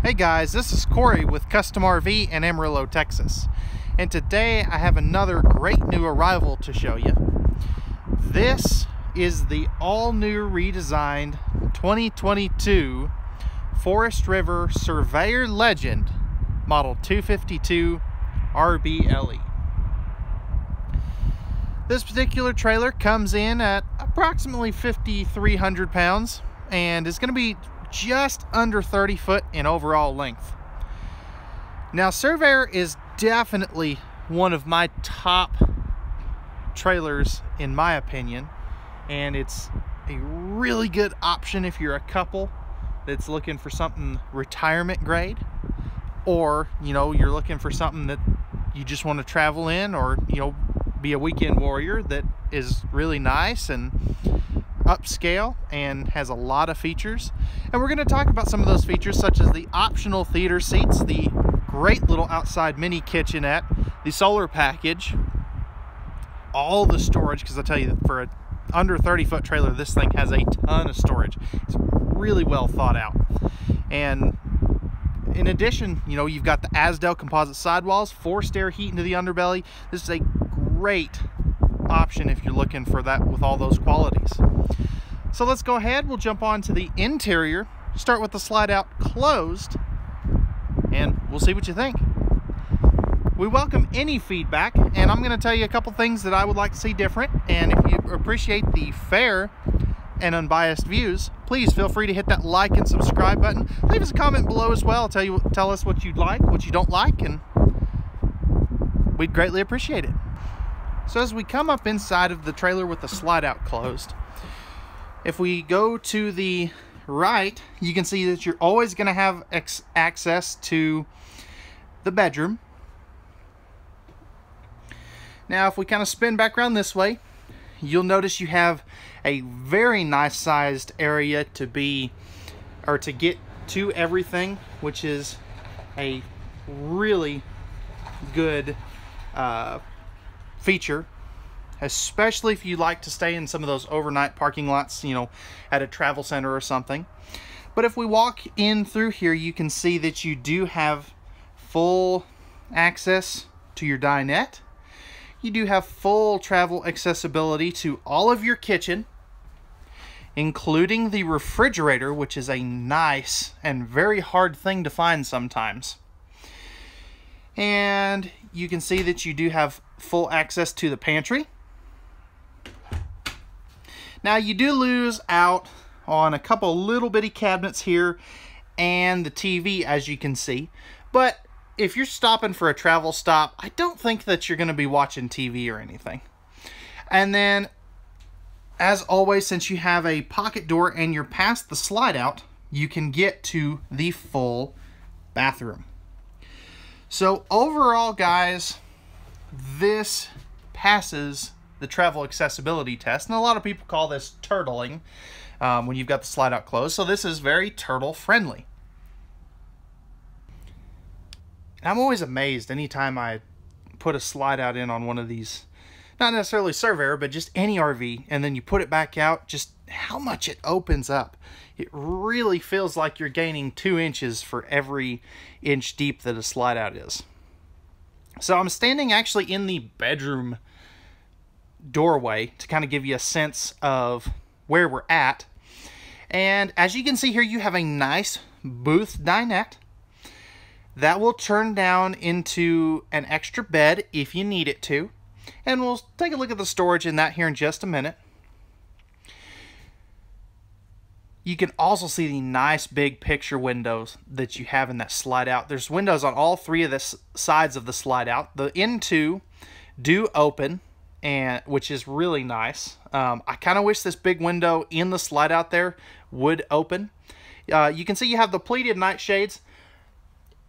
Hey guys, this is Corey with Custom RV in Amarillo, Texas, and today I have another great new arrival to show you. This is the all-new redesigned 2022 Forest River Surveyor Legend Model 252 RBLE. This particular trailer comes in at approximately 5,300 pounds and is going to be just under 30 foot in overall length. Now, Surveyor is definitely one of my top trailers in my opinion, and it's a really good option if you're a couple that's looking for something retirement grade, or you know, you're looking for something that you just want to travel in, or you know, be a weekend warrior that is really nice and upscale and has a lot of features. And we're going to talk about some of those features, such as the optional theater seats, the great little outside mini kitchenette, the solar package, all the storage, because I tell you, for a under 30 foot trailer, this thing has a ton of storage. It's really well thought out. And in addition, you know, you've got the Azdel composite sidewalls, forced air heat into the underbelly. This is a great option if you're looking for that with all those qualities. So let's go ahead, we'll jump on to the interior, start with the slide out closed, and we'll see what you think. We welcome any feedback, and I'm going to tell you a couple things that I would like to see different, and if you appreciate the fair and unbiased views, please feel free to hit that like and subscribe button. Leave us a comment below as well, tell us what you'd like, what you don't like, and we'd greatly appreciate it. So as we come up inside of the trailer with the slide out closed, if we go to the right, you can see that you're always going to have access to the bedroom. Now, if we kind of spin back around this way, you'll notice you have a very nice sized area to get to everything, which is a really good feature, especially if you like to stay in some of those overnight parking lots, you know, at a travel center or something. But if we walk in through here, you can see that you do have full access to your dinette. You do have full travel accessibility to all of your kitchen, including the refrigerator, which is a nice and very hard thing to find sometimes. And you can see that you do have full access to the pantry. Now, you do lose out on a couple little bitty cabinets here and the TV, as you can see, but if you're stopping for a travel stop, I don't think that you're going to be watching TV or anything. And then, as always, since you have a pocket door and you're past the slide out, you can get to the full bathroom. So overall, guys, this passes the travel accessibility test, and a lot of people call this turtling when you've got the slide out closed. So this is very turtle friendly. And I'm always amazed anytime I put a slide out in on one of these, not necessarily Surveyor, but just any RV, and then you put it back out, just how much it opens up. It really feels like you're gaining 2 inches for every inch deep that a slide out is. So I'm standing actually in the bedroom doorway to kind of give you a sense of where we're at. And as you can see here, you have a nice booth dinette that will turn down into an extra bed if you need it to. And we'll take a look at the storage in that here in just a minute. You can also see the nice big picture windows that you have in that slide out. There's windows on all three of the sides of the slide out. The end two do open, and which is really nice. I kind of wish this big window in the slide out there would open. You can see you have the pleated nightshades.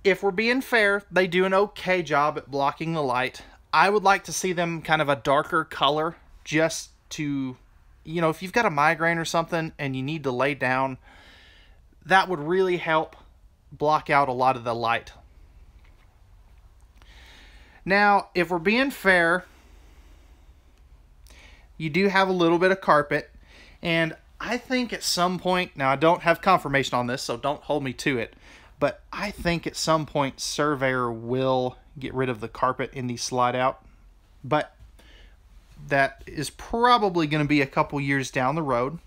If we're being fair, they do an okay job at blocking the light. I would like to see them kind of a darker color, just to, you know, if you've got a migraine or something and you need to lay down, that would really help block out a lot of the light. Now, if we're being fair, you do have a little bit of carpet, and I think at some point, now I don't have confirmation on this, so don't hold me to it, But I think at some point Surveyor will get rid of the carpet in the slide out. But that is probably going to be a couple years down the road.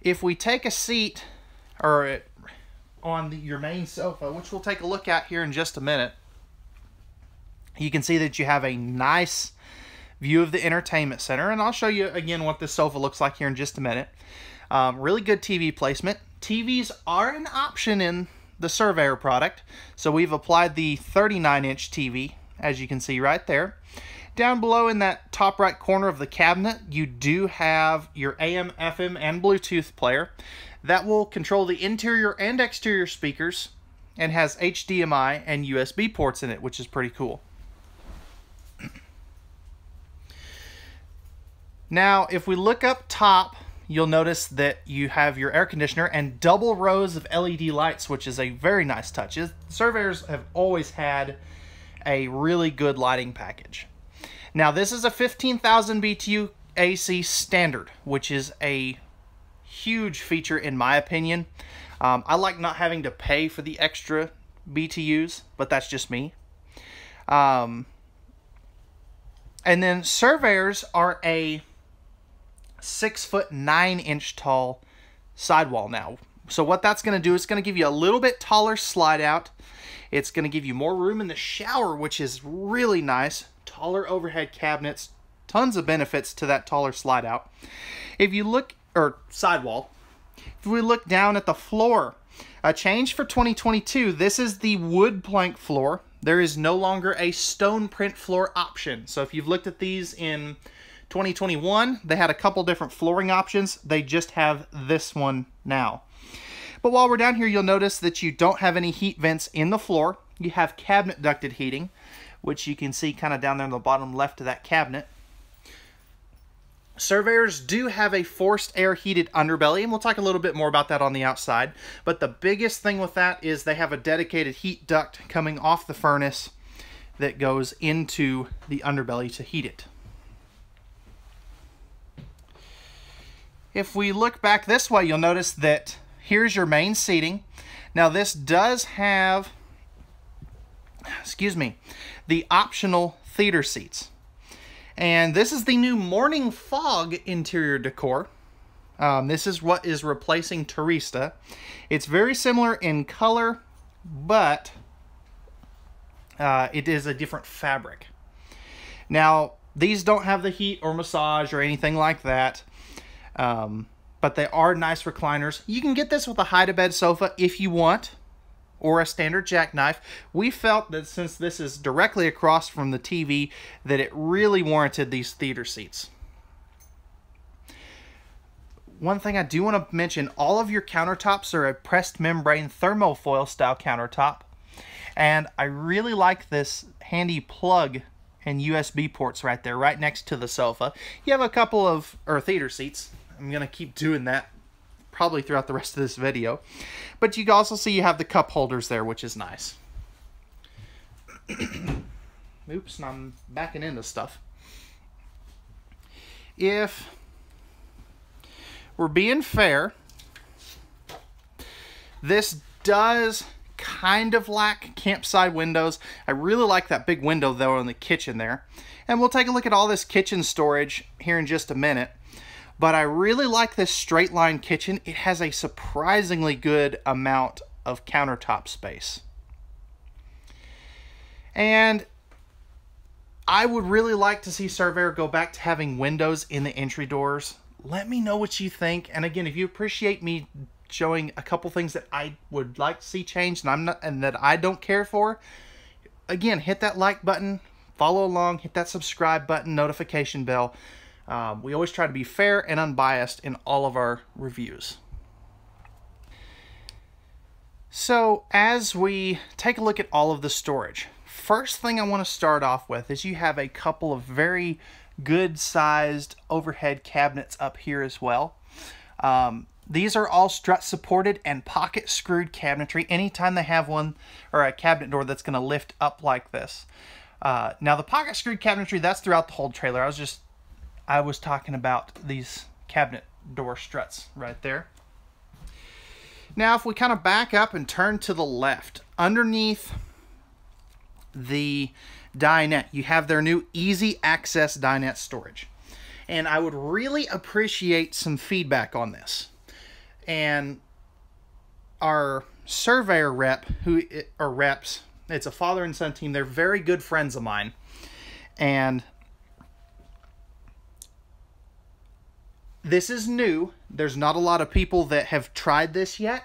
If we take a seat or on your main sofa, which we'll take a look at here in just a minute, you can see that you have a nice view of the entertainment center. And I'll show you again what this sofa looks like here in just a minute. Really good TV placement. TVs are an option in the Surveyor product. So we've applied the 39-inch TV, as you can see right there. Down below in that top right corner of the cabinet, you do have your AM, FM, and Bluetooth player. That will control the interior and exterior speakers and has HDMI and USB ports in it, which is pretty cool. Now, if we look up top, you'll notice that you have your air conditioner and double rows of LED lights, which is a very nice touch. Surveyors have always had a really good lighting package. Now, this is a 15,000 BTU AC standard, which is a huge feature in my opinion. I like not having to pay for the extra BTUs, but that's just me. And then Surveyors are a 6'9" tall sidewall now. So what that's going to do is going to give you a little bit taller slide out. It's going to give you more room in the shower, which is really nice. Taller overhead cabinets, tons of benefits to that taller slide out. If you look, or sidewall, if we look down at the floor, a change for 2022, this is the wood plank floor. There is no longer a stone print floor option. So if you've looked at these in 2021, they had a couple different flooring options. They just have this one now. But while we're down here, you'll notice that you don't have any heat vents in the floor. You have cabinet ducted heating, which you can see kind of down there in the bottom left of that cabinet. Surveyors do have a forced air heated underbelly, and we'll talk a little bit more about that on the outside. But the biggest thing with that is they have a dedicated heat duct coming off the furnace that goes into the underbelly to heat it. If we look back this way, you'll notice that here's your main seating. Now this does have, excuse me, the optional theater seats. And this is the new Morning Fog interior decor. This is what is replacing Turista. It's very similar in color, but it is a different fabric. Now, these don't have the heat or massage or anything like that, but they are nice recliners. You can get this with a hide-to-bed sofa if you want, or a standard jackknife. We felt that since this is directly across from the TV, that it really warranted these theater seats. One thing I do want to mention, all of your countertops are a pressed membrane thermofoil style countertop. And I really like this handy plug and USB ports right there, right next to the sofa. You have a couple of, or theater seats. I'm going to keep doing that probably throughout the rest of this video, but you can also see you have the cup holders there, which is nice. Oops, and I'm backing into stuff. If we're being fair, this does kind of lack campside windows. I really like that big window though in the kitchen there, and we'll take a look at all this kitchen storage here in just a minute. But I really like this straight line kitchen. It has a surprisingly good amount of countertop space. And I would really like to see Surveyor go back to having windows in the entry doors. Let me know what you think. And again, if you appreciate me showing a couple things that I would like to see changed and that I don't care for, again, hit that like button, follow along, hit that subscribe button, notification bell. We always try to be fair and unbiased in all of our reviews. So as we take a look at all of the storage, first thing I want to start off with is you have a couple of very good sized overhead cabinets up here as well. These are all strut supported and pocket screwed cabinetry. Anytime they have one or a cabinet door that's going to lift up like this. Now the pocket screwed cabinetry, that's throughout the whole trailer. I was talking about these cabinet door struts right there. Now, if we kind of back up and turn to the left, underneath the dinette, you have their new easy access dinette storage. And I would really appreciate some feedback on this. And our surveyor rep, who are reps, it's a father and son team. They're very good friends of mine. And this is new. There's not a lot of people that have tried this yet.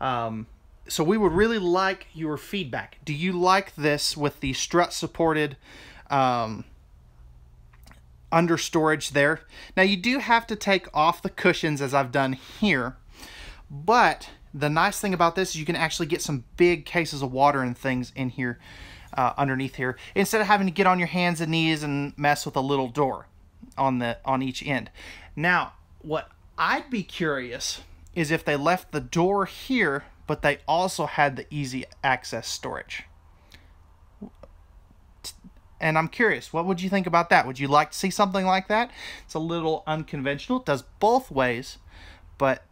So we would really like your feedback. Do you like this with the strut supported under storage there? Now you do have to take off the cushions as I've done here, but the nice thing about this is you can actually get some big cases of water and things in here, underneath here, instead of having to get on your hands and knees and mess with a little door on each end. Now, what I'd be curious is if they left the door here, but they also had the easy access storage. And I'm curious, what would you think about that? Would you like to see something like that? It's a little unconventional. It does both ways, but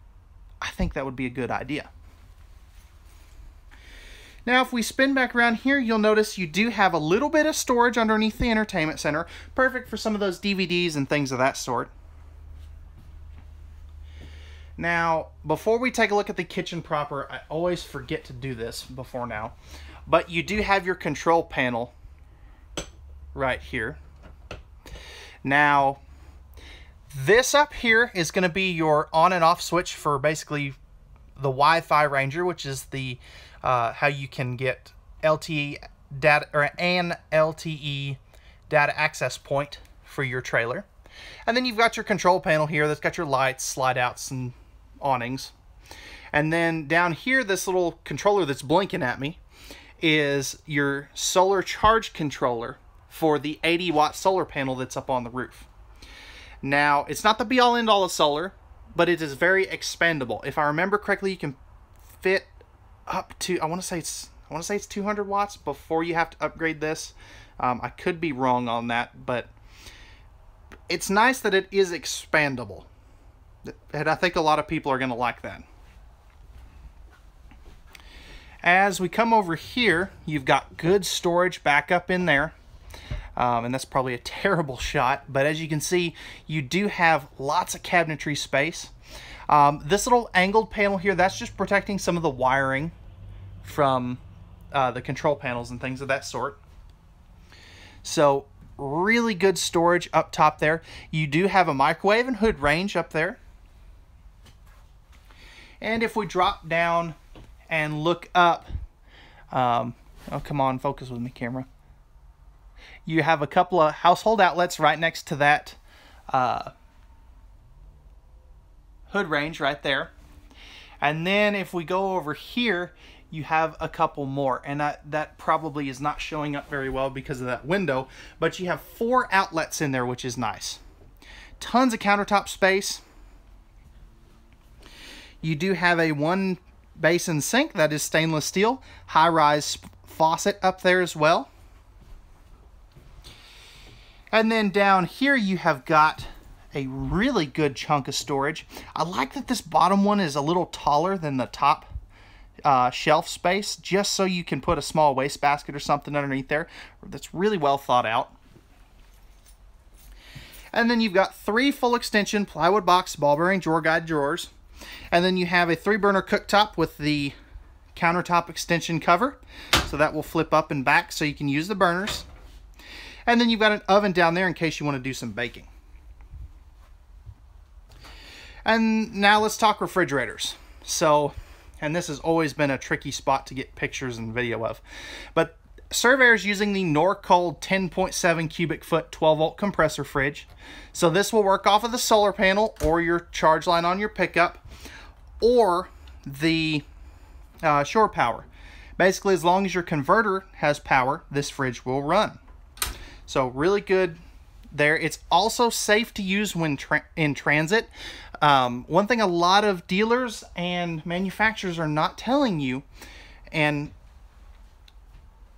I think that would be a good idea. Now, if we spin back around here, you'll notice you do have a little bit of storage underneath the entertainment center, perfect for some of those DVDs and things of that sort. Now, before we take a look at the kitchen proper, I always forget to do this before now, but you do have your control panel right here. Now, this up here is going to be your on and off switch for basically the Wi-Fi Ranger, which is the how you can get LTE data or an LTE data access point for your trailer. And then you've got your control panel here that's got your lights, slide outs, and awnings. And then down here, this little controller that's blinking at me is your solar charge controller for the 80-watt solar panel that's up on the roof. Now, it's not the be-all end-all of solar, but it is very expandable. If I remember correctly, you can fit up to, I want to say it's 200 watts before you have to upgrade this. I could be wrong on that, but it's nice that it is expandable, and I think a lot of people are going to like that. As we come over here, you've got good storage back up in there. And that's probably a terrible shot, but as you can see, you do have lots of cabinetry space. This little angled panel here, that's just protecting some of the wiring from the control panels and things of that sort. So really good storage up top there. You do have a microwave and hood range up there. And if we drop down and look up, oh, come on, focus with me, camera. You have a couple of household outlets right next to that hood range right there. And then if we go over here, you have a couple more. And that probably is not showing up very well because of that window. But you have 4 outlets in there, which is nice. Tons of countertop space. You do have a 1-basin sink that is stainless steel. High-rise faucet up there as well. And then down here, you have got a really good chunk of storage. I like that this bottom one is a little taller than the top shelf space, just so you can put a small wastebasket or something underneath there. That's really well thought out. And then you've got 3 full extension plywood box ball bearing drawer guide drawers. And then you have a 3-burner cooktop with the countertop extension cover. So that will flip up and back so you can use the burners. And then you've got an oven down there in case you want to do some baking. And now let's talk refrigerators. So, and this has always been a tricky spot to get pictures and video of. But Surveyor's using the Norcold 10.7 cubic foot 12-volt compressor fridge. So this will work off of the solar panel or your charge line on your pickup or the shore power. Basically, as long as your converter has power, this fridge will run. So really good there. It's also safe to use when in transit. One thing a lot of dealers and manufacturers are not telling you, and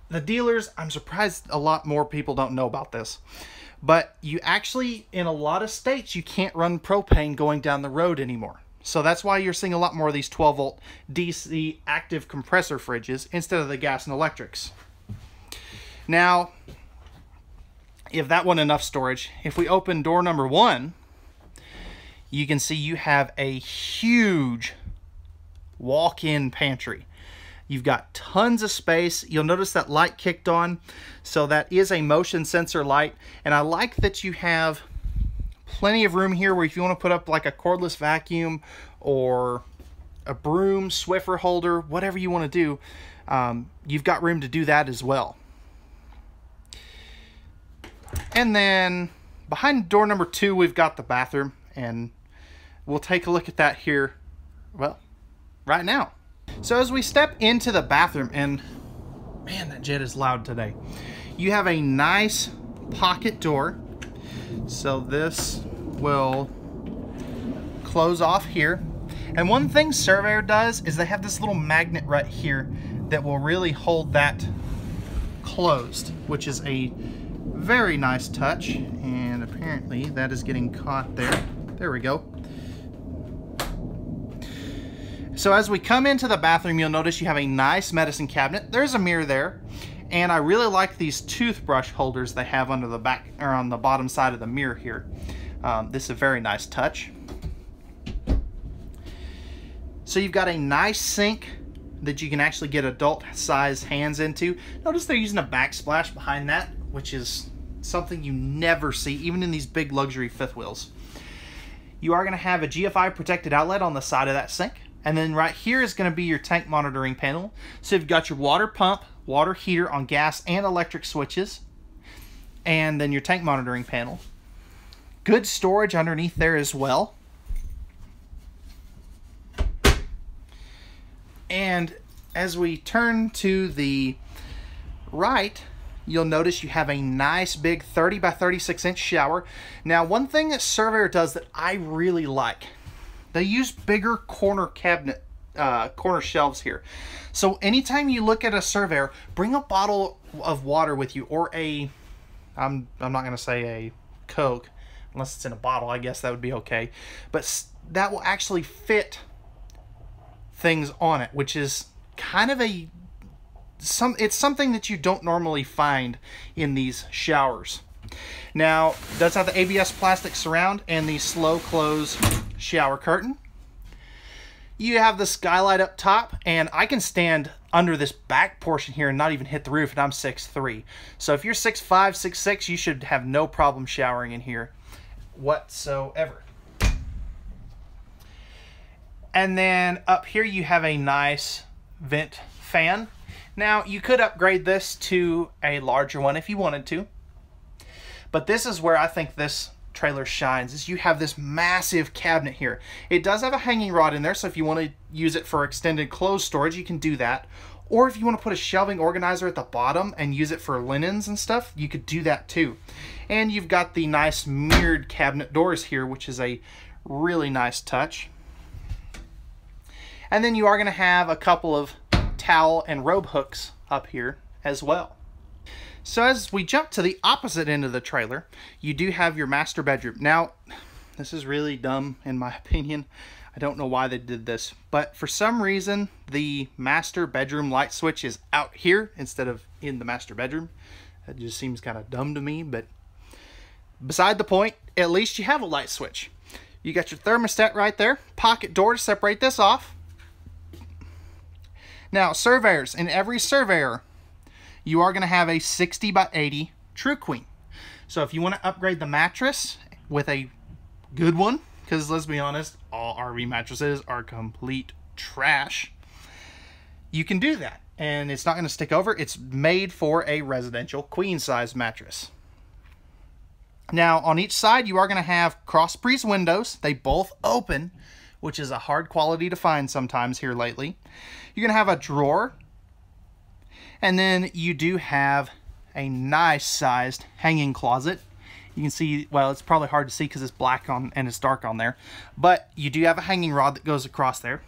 the dealers, I'm surprised a lot more people don't know about this, but you actually, in a lot of states, you can't run propane going down the road anymore. So that's why you're seeing a lot more of these 12 volt DC active compressor fridges instead of the gas and electrics. Now, if that wasn't enough storage, if we open door number one, you can see you have a huge walk-in pantry. You've got tons of space. You'll notice that light kicked on. So that is a motion sensor light. And I like that you have plenty of room here where if you want to put up like a cordless vacuum or a broom, Swiffer holder, whatever you want to do, you've got room to do that as well. And then behind door number two, we've got the bathroom, and we'll take a look at that here, well, right now. So as we step into the bathroom, and man, that jet is loud today. You have a nice pocket door. So this will close off here. And one thing Surveyor does is they have this little magnet right here that will really hold that closed, which is a very nice touch. And apparently that is getting caught there. There we go. So as we come into the bathroom, you'll notice you have a nice medicine cabinet. There's a mirror there. And I really like these toothbrush holders they have under the back or on the bottom side of the mirror here. This is a very nice touch. So you've got a nice sink that you can actually get adult size hands into. Notice they're using a backsplash behind that, which is something you never see, even in these big luxury fifth wheels. You are gonna have a GFI protected outlet on the side of that sink. And then right here is gonna be your tank monitoring panel. So you've got your water pump, water heater on gas and electric switches, and then your tank monitoring panel. Good storage underneath there as well. And as we turn to the right, you'll notice you have a nice big 30 by 36 inch shower. Now, one thing that Surveyor does that I really like, they use bigger corner cabinet corner shelves here. So anytime you look at a Surveyor, bring a bottle of water with you, or a I'm not gonna say a Coke unless it's in a bottle, I guess that would be okay, but that will actually fit things on it, which is kind of a it's something that you don't normally find in these showers. Now, it does have the ABS plastic surround and the slow close shower curtain. You have the skylight up top, and I can stand under this back portion here and not even hit the roof, and I'm 6'3". So if you're 6'5", 6'6", you should have no problem showering in here whatsoever. And then up here you have a nice vent fan. Now, you could upgrade this to a larger one if you wanted to, but this is where I think this trailer shines, is you have this massive cabinet here. It does have a hanging rod in there, so if you want to use it for extended clothes storage, you can do that. Or if you want to put a shelving organizer at the bottom and use it for linens and stuff, you could do that too. And you've got the nice mirrored cabinet doors here, which is a really nice touch. And then you are going to have a couple of towel and robe hooks up here as well. So as we jump to the opposite end of the trailer, you do have your master bedroom. Now, this is really dumb in my opinion. I don't know why they did this, but for some reason, the master bedroom light switch is out here instead of in the master bedroom. That just seems kind of dumb to me, but beside the point, at least you have a light switch. You got your thermostat right there, pocket door to separate this off. Now, Surveyors, in every Surveyor, you are going to have a 60 by 80 True Queen. So if you want to upgrade the mattress with a good one, because let's be honest, all RV mattresses are complete trash, you can do that. And it's not going to stick over. It's made for a residential queen size mattress. Now, on each side, you are going to have cross breeze windows. They both open, which is a hard quality to find sometimes here lately. You're going to have a drawer. And then you do have a nice sized hanging closet. You can see, well, it's probably hard to see because it's black on and it's dark on there, but you do have a hanging rod that goes across there.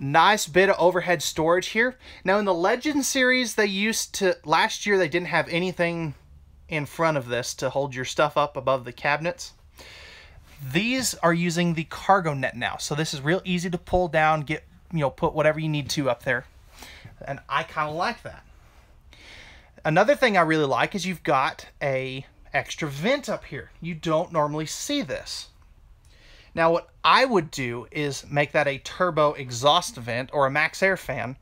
Nice bit of overhead storage here. Now, in the Legend series, they used to, last year they didn't have anything in front of this to hold your stuff up above the cabinets. These are using the cargo net now, so this is real easy to pull down, get, you know, put whatever you need to up there, and I kind of like that. Another thing I really like is you've got a extra vent up here. You don't normally see this. Now what I would do is make that a turbo exhaust vent or a max air fan,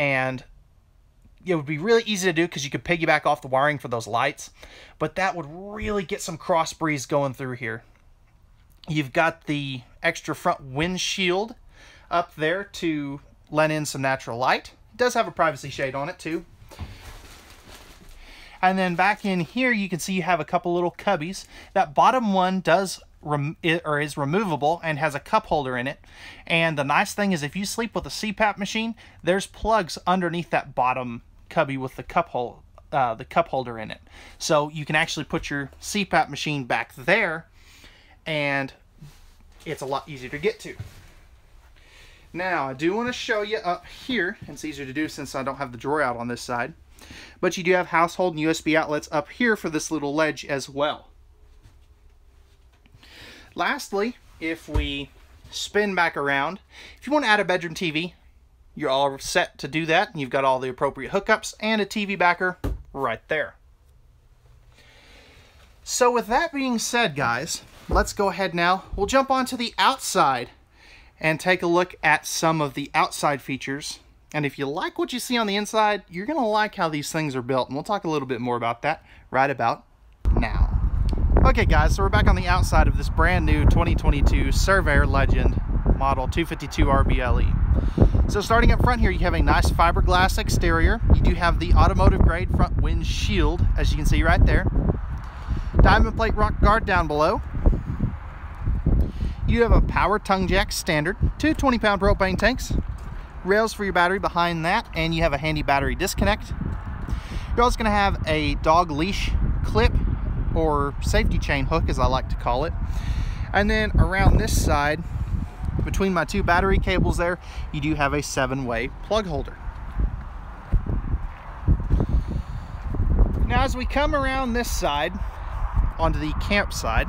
and it would be really easy to do because you could piggyback off the wiring for those lights, but that would really get some cross breeze going through here. You've got the extra front windshield up there to let in some natural light. It does have a privacy shade on it too. And then back in here, you can see you have a couple little cubbies. That bottom one does is removable and has a cup holder in it. And the nice thing is if you sleep with a CPAP machine, there's plugs underneath that bottom cubby with the cup hole, the cup holder in it. So you can actually put your CPAP machine back there, and it's a lot easier to get to. Now I do want to show you up here, and it's easier to do since I don't have the drawer out on this side, but you do have household and USB outlets up here for this little ledge as well. Lastly, if we spin back around, if you want to add a bedroom TV, you're all set to do that, and you've got all the appropriate hookups and a TV backer right there. So with that being said, guys, let's go ahead now. We'll jump onto the outside and take a look at some of the outside features. And if you like what you see on the inside, you're going to like how these things are built. And we'll talk a little bit more about that right about now. Okay, guys, so we're back on the outside of this brand new 2022 Surveyor Legend Model 252 RBLE. So starting up front here, you have a nice fiberglass exterior. You do have the automotive grade front windshield, as you can see right there. Diamond plate rock guard down below. You have a power tongue jack standard, two 20-pound propane tanks, rails for your battery behind that, and you have a handy battery disconnect. You're also going to have a dog leash clip or safety chain hook, as I like to call it. And then around this side, between my two battery cables there, you do have a 7-way plug holder. Now as we come around this side, onto the camp side,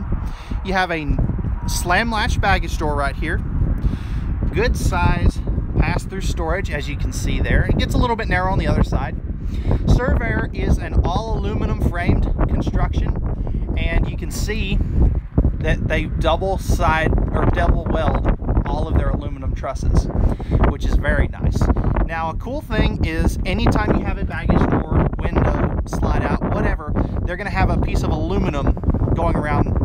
you have a slam latch baggage door right here. Good size pass-through storage, as you can see there. It gets a little bit narrow on the other side. Surveyor is an all aluminum framed construction, and you can see that they double weld all of their aluminum trusses, which is very nice. Now a cool thing is anytime you have a baggage door, window, slide out, whatever, they're going to have a piece of aluminum going around.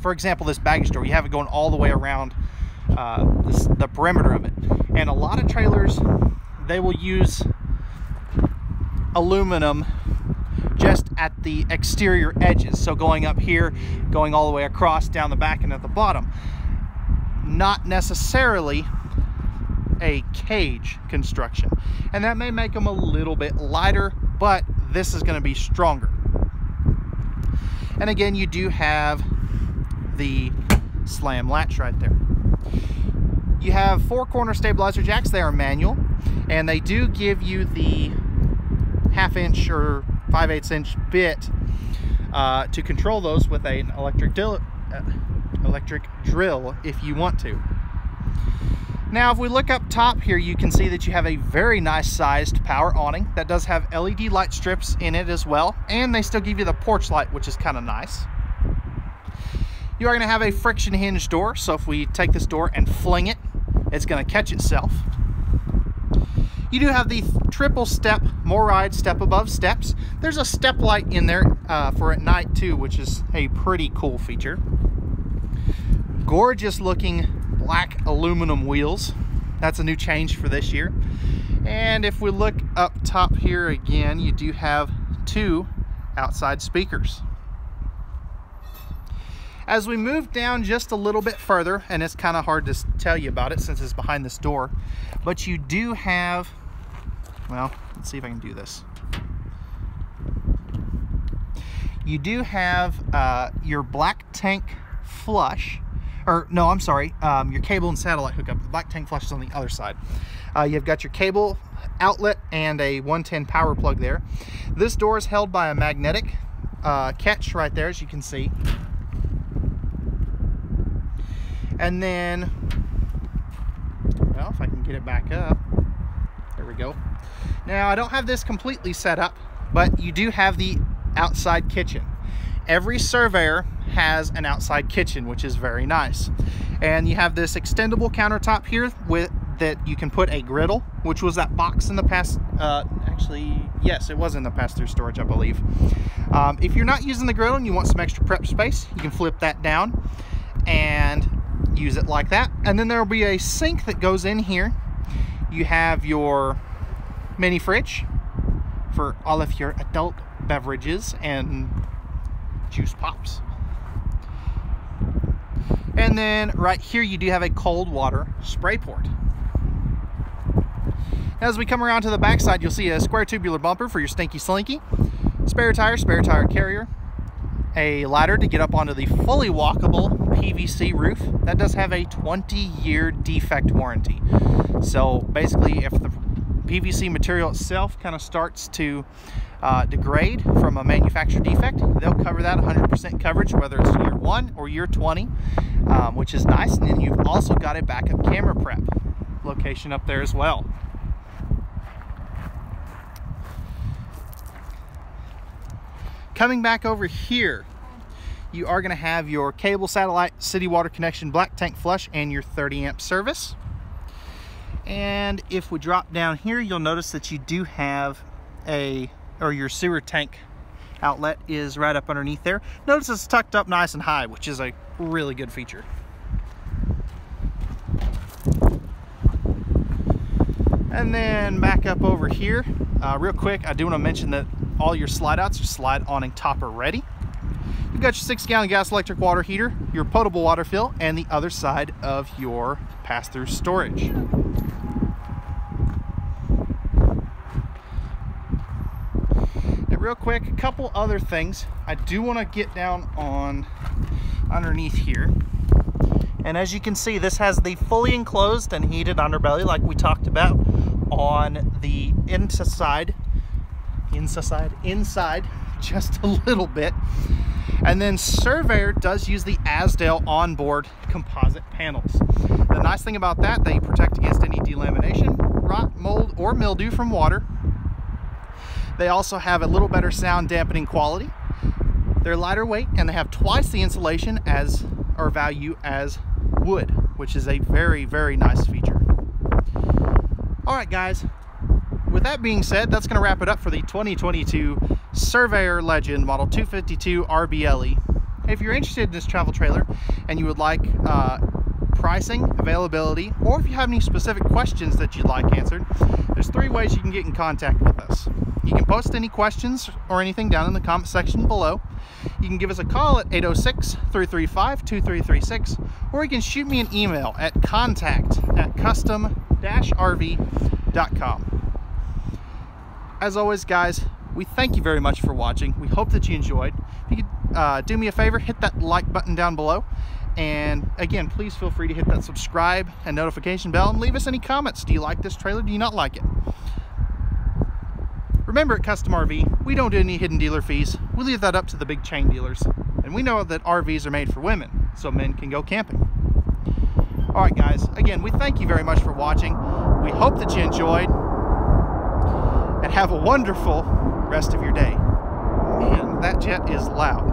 For example, this baggage door, you have it going all the way around the perimeter of it. And a lot of trailers, they will use aluminum just at the exterior edges. So going up here, going all the way across, down the back and at the bottom. Not necessarily a cage construction. And that may make them a little bit lighter, but this is going to be stronger. And again, you do have the slam latch right there. You have 4 corner stabilizer jacks. They are manual, and they do give you the 1/2 inch or 5/8 inch bit to control those with an electric drill if you want to. Now if we look up top here, you can see that you have a very nice sized power awning that does have LED light strips in it as well, and they still give you the porch light, which is kind of nice. You are going to have a friction hinge door, so if we take this door and fling it, it's going to catch itself. You do have the triple step, more ride, step above steps. There's a step light in there for at night too, which is a pretty cool feature. Gorgeous looking black aluminum wheels. That's a new change for this year. And if we look up top here again, you do have 2 outside speakers. As we move down just a little bit further, and it's kind of hard to tell you about it since it's behind this door, but you do have, well, let's see if I can do this. You do have your black tank flush, or no, I'm sorry, your cable and satellite hookup. The black tank flush is on the other side. You've got your cable outlet and a 110 power plug there. This door is held by a magnetic catch right there, as you can see. And then, well, if I can get it back up, there we go. Now, I don't have this completely set up, but you do have the outside kitchen. Every surveyor has an outside kitchen, which is very nice. And you have this extendable countertop here with that you can put a griddle, which was that box in the past, actually, yes, it was in the pass-through storage, I believe. If you're not using the griddle and you want some extra prep space, you can flip that down and use it like that. And then there'll be a sink that goes in here. You have your mini fridge for all of your adult beverages and juice pops. And then right here, you do have a cold water spray port. As we come around to the backside, you'll see a square tubular bumper for your Stinky Slinky, spare tire carrier, a ladder to get up onto the fully walkable PVC roof. That does have a 20-year defect warranty. So basically, if the PVC material itself kind of starts to degrade from a manufacturer defect, they'll cover that 100% coverage, whether it's year 1 or year 20, which is nice. And then you've also got a backup camera prep location up there as well. Coming back over here, you are going to have your cable, satellite, city water connection, black tank flush, and your 30 amp service. And if we drop down here, you'll notice that you do have a, or your sewer tank outlet is right up underneath there. Notice it's tucked up nice and high, which is a really good feature. And then back up over here, real quick, I do want to mention that all your slide outs are slide awning topper ready. You've got your 6-gallon gas electric water heater, your potable water fill, and the other side of your pass-through storage. Now, real quick, a couple other things. I do want to get down on underneath here. And as you can see, this has the fully enclosed and heated underbelly like we talked about on the inside just a little bit. And then Surveyor does use the Azdel onboard composite panels. The nice thing about that, they protect against any delamination, rot, mold, or mildew from water. They also have a little better sound dampening quality. They're lighter weight and they have twice the insulation as or value as wood, which is a very, very nice feature. All right, guys. With that being said, that's going to wrap it up for the 2022 Surveyor Legend Model 252 RVLE. If you're interested in this travel trailer and you would like pricing, availability, or if you have any specific questions that you'd like answered, there's 3 ways you can get in contact with us. You can post any questions or anything down in the comment section below. You can give us a call at 806-335-2336, or you can shoot me an email at contact@custom-rv.com. As always, guys, we thank you very much for watching. We hope that you enjoyed. If you could do me a favor, hit that like button down below. And again, please feel free to hit that subscribe and notification bell and leave us any comments. Do you like this trailer? Do you not like it? Remember, at Custom RV, we don't do any hidden dealer fees. We leave that up to the big chain dealers. And we know that RVs are made for women, so men can go camping. All right, guys, again, we thank you very much for watching. We hope that you enjoyed. And have a wonderful rest of your day. Man, that jet is loud.